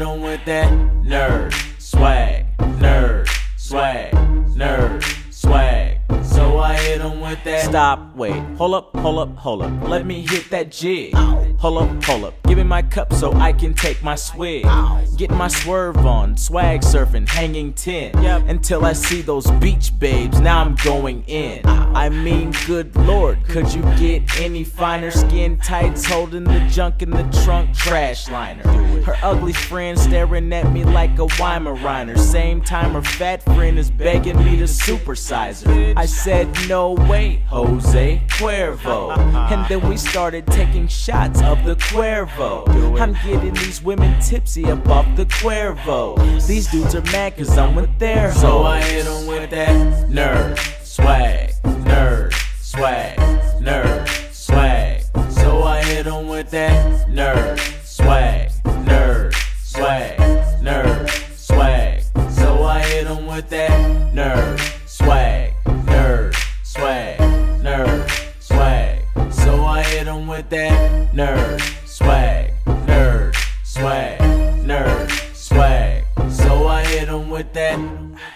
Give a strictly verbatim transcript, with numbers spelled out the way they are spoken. get on with that nerd swag, nerd swag, nerd swag. So I hit him with that. Stop, wait, hold up, hold up, hold up. Let me hit that jig. Hold up, hold up. Give me my cup so I can take my swig. Get my swerve on, swag surfing, hanging ten. Until I see those beach babes, now I'm going in. I mean, good lord, could you get any finer? Skin tights holding the junk in the trunk, trash liner. Her ugly friend staring at me like a Weimaraner. Same time her fat friend is begging me to supersize her. I said, no way, Jose Cuervo. And then we started taking shots of the Cuervo. I'm getting these women tipsy up off the Cuervo. These dudes are mad cause I'm with their hoes. So I hit them with that nerd swag, nerd swag, nerd swag. So I hit them with that nerd swag, nerd swag, nerd swag. So I hit them with that nerd swag, nerd swag, nerd swag. So I hit them with that nerd swag, nerd swag, nerd swag. So I hit them with that.